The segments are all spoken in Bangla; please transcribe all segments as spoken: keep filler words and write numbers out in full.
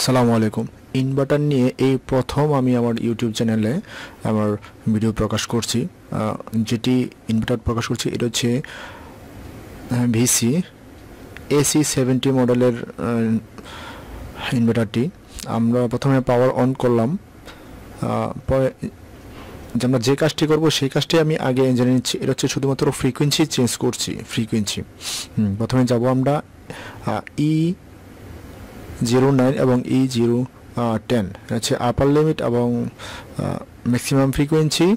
আসসালামু আলাইকুম ইনভার্টার নিয়ে এই প্রথম আমি আমার ইউটিউব চ্যানেলে আমার ভিডিও প্রকাশ করছি যেটি ইনভার্টার প্রকাশ করছি এটা হচ্ছে ভিসি এসি সেভেন্টি মডেলের ইনভার্টারটি আমরা প্রথমে পাওয়ার অন করলাম পরে আমরা যে কাজটি করব সেই কাজটি আমি আগে জেনে নিচ্ছি এটা হচ্ছে শুধুমাত্র ফ্রিকোয়েন্সি চেঞ্জ করছি ফ্রিকোয়েন্সি প্রথমে যাব আমরা ই zero nine এবং E zero ten হচ্ছে আপার লিমিট এবং maximum frequency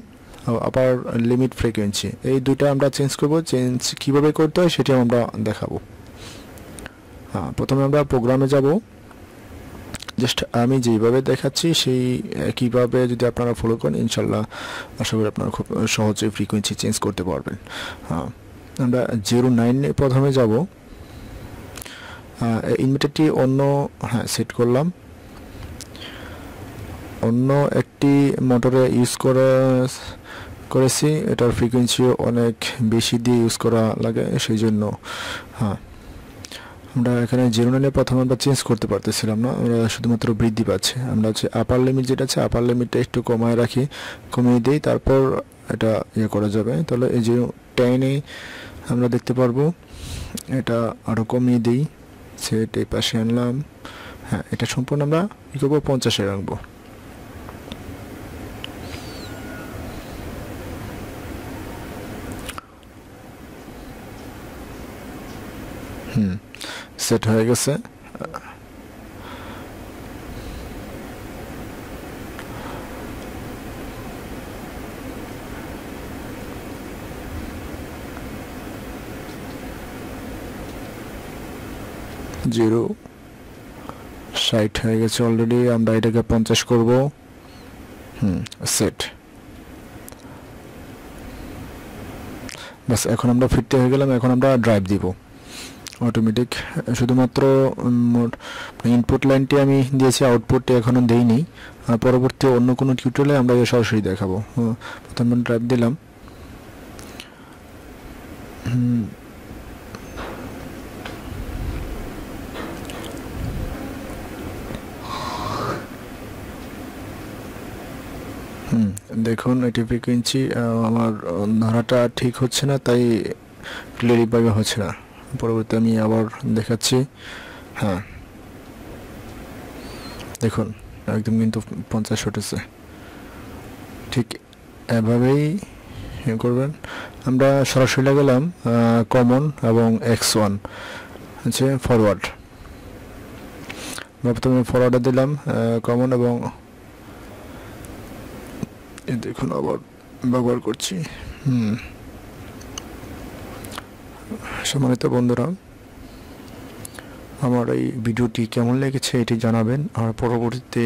upper limit frequency এই দুটো আমরা চেঞ্জ করব চেঞ্জ কিভাবে করতে হয় সেটা আমরা দেখাবো হ্যাঁ প্রথমে আমরা প্রোগ্রামে যাব জাস্ট আমি যেভাবে দেখাচ্ছি সেই কিভাবে যদি আপনারা ফলো করেন ইনশাআল্লাহ আশা করি আপনারা খুব সহজে ফ্রিকোয়েন্সি চেঞ্জ করতে পারবেন হ্যাঁ আমরা zero nine এ প্রথমে যাব ইনভার্টারটি অন্য হ্যাঁ সেট করলাম অন্য একটি মোটরে ইউজ করা করেছি এটার ফ্রিকোয়েন্সি অনেক বেশি দিয়ে ইউজ করা লাগে সেই জন্য হ্যাঁ আমরা এখানে জিরো নাইনে প্রথমে আমরা চেঞ্জ করতে পারতেছিলাম না আমরা শুধুমাত্র বৃদ্ধি পাচ্ছে আমরা হচ্ছে আপার লিমিট যেটা আছে আপার লিমিটটা একটু কমায় রাখি কমিয়ে দিই তারপর এটা ইয়ে করা যাবে তাহলে এই যে টেনে আমরা দেখতে পারবো এটা আরও কমিয়ে দিই সেট এই পাশে আনলাম হ্যাঁ এটা সম্পূর্ণ আমরা কী করবো পঞ্চাশে রাখবো হুম সেট হয়ে গেছে জিরো ষাট হয়ে গেছে অলরেডি আমরা এটাকে পঞ্চাশ করব হুম সেট বাস এখন আমরা ফিরতে হয়ে গেলাম এখন আমরা ড্রাইভ দিব অটোমেটিক শুধুমাত্র ইনপুট লাইনটি আমি দিয়েছি আউটপুটটি এখনও দেইনি আর পরবর্তী অন্য কোনো টিউটোরিয়ালে আমরা সরাসরি দেখাবো প্রথমে ড্রাইভ দিলাম হুম হুম দেখুন এটি ফ্রিকোয়েন্সি আমার ধরাটা ঠিক হচ্ছে না তাই ক্লিয়ারভাবে হচ্ছে না পরবর্তী আমি আবার দেখাচ্ছি হ্যাঁ দেখুন একদম কিন্তু পঞ্চাশ উঠেছে ঠিক এভাবেই করবেন আমরা সরাসরি গেলাম কমন এবং এক্স ওয়ান হচ্ছে ফরওয়ার্ড প্রথমে ফরওয়ার্ডে দিলাম কমন এবং দেখুন আবার ব্যবহার করছি হুম সম্মানিত বন্ধুরা আমার এই ভিডিওটি কেমন লেগেছে এটি জানাবেন আর পরবর্তীতে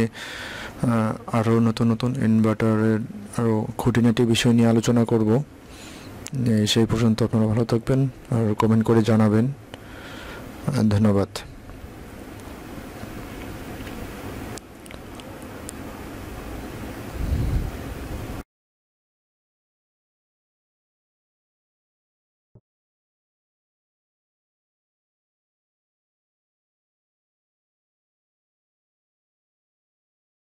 আরও নতুন নতুন ইনভার্টারের আরও খুঁটিনাটি বিষয় নিয়ে আলোচনা করব সেই পর্যন্ত আপনারা ভালো থাকবেন আর কমেন্ট করে জানাবেন ধন্যবাদ।